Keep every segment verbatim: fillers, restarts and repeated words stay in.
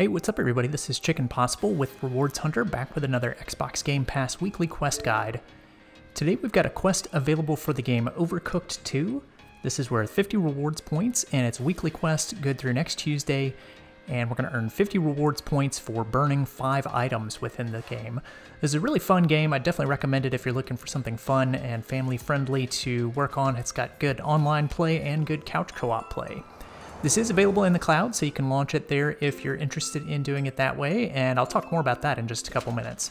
Hey, what's up everybody? This is Chicken Possible with Rewards Hunter, back with another Xbox Game Pass weekly quest guide. Today we've got a quest available for the game Overcooked two. This is worth fifty rewards points, and it's a weekly quest good through next Tuesday, and we're going to earn fifty rewards points for burning five items within the game. This is a really fun game. I definitely recommend it if you're looking for something fun and family friendly to work on. It's got good online play and good couch co-op play. This is available in the cloud, so you can launch it there if you're interested in doing it that way, and I'll talk more about that in just a couple minutes.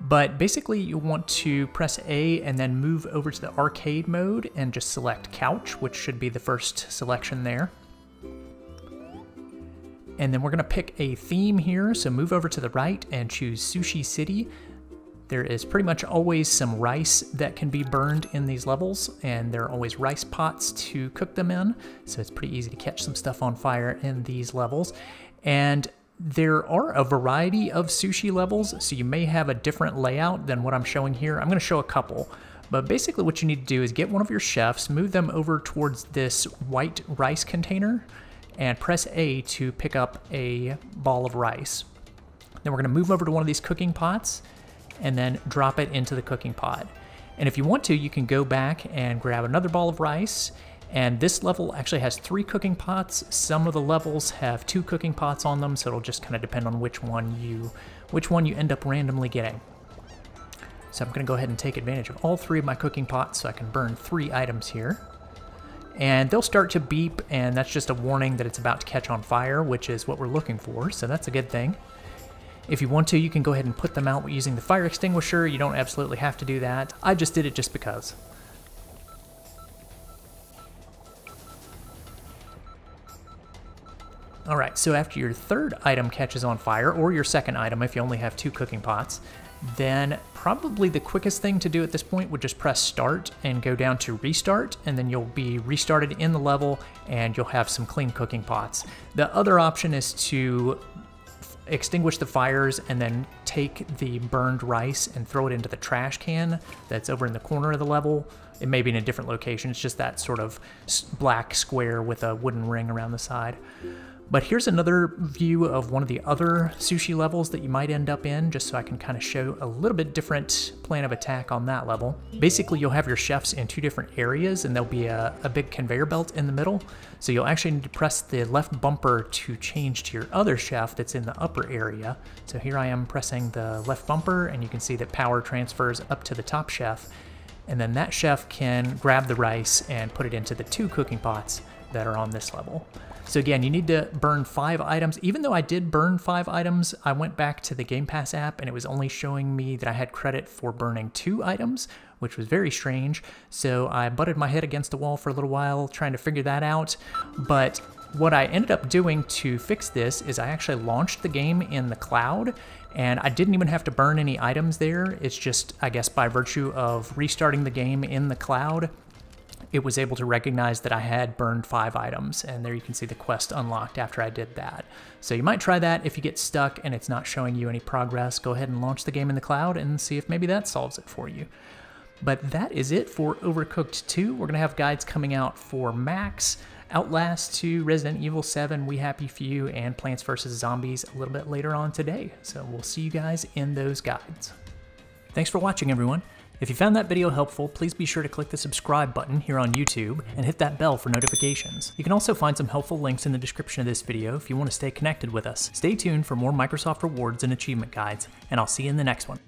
But basically you want to press A and then move over to the arcade mode and just select couch, which should be the first selection there. And then we're gonna pick a theme here, so move over to the right and choose Sushi City. There is pretty much always some rice that can be burned in these levels, and there are always rice pots to cook them in, so it's pretty easy to catch some stuff on fire in these levels. And there are a variety of sushi levels, so you may have a different layout than what I'm showing here. I'm gonna show a couple, but basically what you need to do is get one of your chefs, move them over towards this white rice container, and press A to pick up a ball of rice. Then we're gonna move over to one of these cooking pots, and then drop it into the cooking pot. And if you want to, you can go back and grab another ball of rice. And this level actually has three cooking pots. Some of the levels have two cooking pots on them, so it'll just kind of depend on which one you which one you end up randomly getting. So I'm gonna go ahead and take advantage of all three of my cooking pots so I can burn three items here. And they'll start to beep, and that's just a warning that it's about to catch on fire, which is what we're looking for, so that's a good thing. If you want to, you can go ahead and put them out using the fire extinguisher. You don't absolutely have to do that. I just did it just because. All right, so after your third item catches on fire, or your second item if you only have two cooking pots, then probably the quickest thing to do at this point would just press start and go down to restart, and then you'll be restarted in the level and you'll have some clean cooking pots. The other option is to extinguish the fires and then take the burned rice and throw it into the trash can that's over in the corner of the level. It may be in a different location. It's just that sort of black square with a wooden ring around the side. But here's another view of one of the other sushi levels that you might end up in, just so I can kind of show a little bit different plan of attack on that level. Basically, you'll have your chefs in two different areas, and there'll be a, a big conveyor belt in the middle. So you'll actually need to press the left bumper to change to your other chef that's in the upper area. So here I am pressing the left bumper, and you can see that power transfers up to the top chef. And then that chef can grab the rice and put it into the two cooking pots that are on this level. So again, you need to burn five items. Even though I did burn five items, I went back to the Game Pass app and it was only showing me that I had credit for burning two items, which was very strange. So I butted my head against the wall for a little while trying to figure that out. But what I ended up doing to fix this is I actually launched the game in the cloud, and I didn't even have to burn any items there. It's just, I guess, by virtue of restarting the game in the cloud, it was able to recognize that I had burned five items, and there you can see the quest unlocked after I did that. So you might try that if you get stuck and it's not showing you any progress. Go ahead and launch the game in the cloud and see if maybe that solves it for you. But that is it for Overcooked two. We're gonna have guides coming out for Max, Outlast two, Resident Evil seven, We Happy Few, and Plants versus. Zombies a little bit later on today. So we'll see you guys in those guides. Thanks for watching, everyone. If you found that video helpful, please be sure to click the subscribe button here on YouTube and hit that bell for notifications. You can also find some helpful links in the description of this video if you want to stay connected with us. Stay tuned for more Microsoft Rewards and Achievement Guides, and I'll see you in the next one.